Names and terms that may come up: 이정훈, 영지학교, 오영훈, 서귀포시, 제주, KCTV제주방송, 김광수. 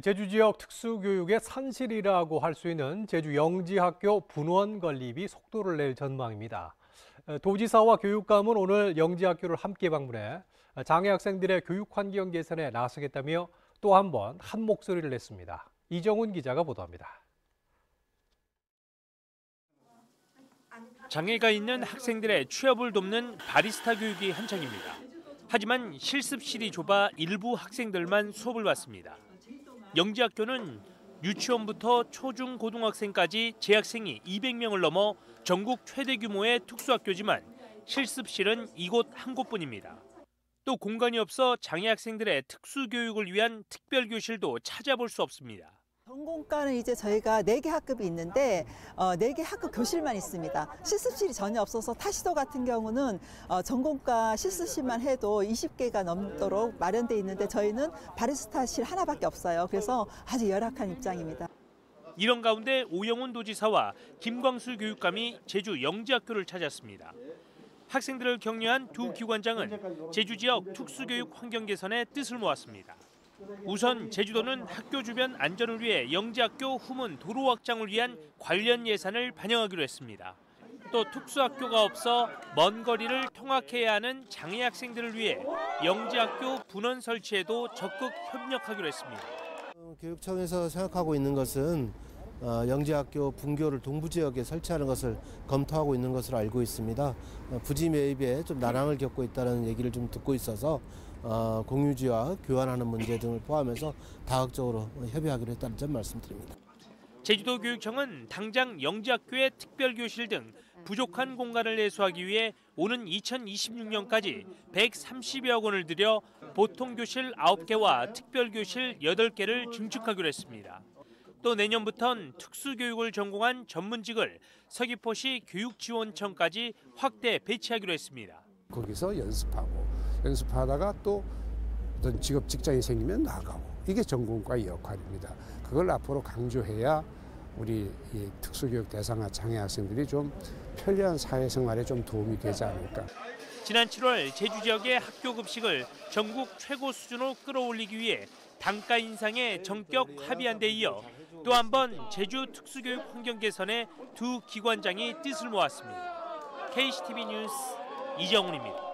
제주 지역 특수교육의 산실이라고 할 수 있는 제주 영지학교 분원 건립이 속도를 낼 전망입니다. 도지사와 교육감은 오늘 영지학교를 함께 방문해 장애 학생들의 교육 환경 개선에 나서겠다며 또 한 번 한 목소리를 냈습니다. 이정훈 기자가 보도합니다. 장애가 있는 학생들의 취업을 돕는 바리스타 교육이 한창입니다. 하지만 실습실이 좁아 일부 학생들만 수업을 받습니다. 영지학교는 유치원부터 초중 고등학생까지 재학생이 200명을 넘어 전국 최대 규모의 특수학교지만 실습실은 이곳 한 곳뿐입니다. 또 공간이 없어 장애 학생들의 특수교육을 위한 특별교실도 찾아볼 수 없습니다. 전공과는 이제 저희가 4개 학급이 있는데 4개 학급 교실만 있습니다. 실습실이 전혀 없어서 타시도 같은 경우는 전공과 실습실만 해도 20개가 넘도록 마련돼 있는데 저희는 바리스타실 하나밖에 없어요. 그래서 아주 열악한 입장입니다. 이런 가운데 오영훈 도지사와 김광수 교육감이 제주 영지학교를 찾았습니다. 학생들을 격려한 두 기관장은 제주 지역 특수교육 환경 개선에 뜻을 모았습니다. 우선 제주도는 학교 주변 안전을 위해 영지학교 후문 도로 확장을 위한 관련 예산을 반영하기로 했습니다. 또 특수학교가 없어 먼 거리를 통학해야 하는 장애 학생들을 위해 영지학교 분원 설치에도 적극 협력하기로 했습니다. 교육청에서 생각하고 있는 것은 영지학교 분교를 동부 지역에 설치하는 것을 검토하고 있는 것으로 알고 있습니다. 부지 매입에 좀 난항을 겪고 있다는 얘기를 좀 듣고 있어서 공유지와 교환하는 문제 등을 포함해서 다각적으로 협의하기로 했다는 점 말씀드립니다. 제주도 교육청은 당장 영지학교의 특별교실 등 부족한 공간을 해소하기 위해 오는 2026년까지 130여 원을 들여 보통교실 9개와 특별교실 8개를 증축하기로 했습니다. 또 내년부터는 특수교육을 전공한 전문직을 서귀포시 교육지원청까지 확대 배치하기로 했습니다. 거기서 연습하다가 또 어떤 직업 직장이 생기면 나가고 이게 전공과의 역할입니다. 그걸 앞으로 강조해야 우리 이 특수교육 대상화 장애 학생들이 좀 편리한 사회생활에 좀 도움이 되지 않을까. 지난 7월 제주 지역의 학교 급식을 전국 최고 수준으로 끌어올리기 위해 단가 인상에 전격 합의한 데 이어 또 한 번 제주 특수교육 환경 개선에 두 기관장이 뜻을 모았습니다. KCTV 뉴스 이정훈입니다.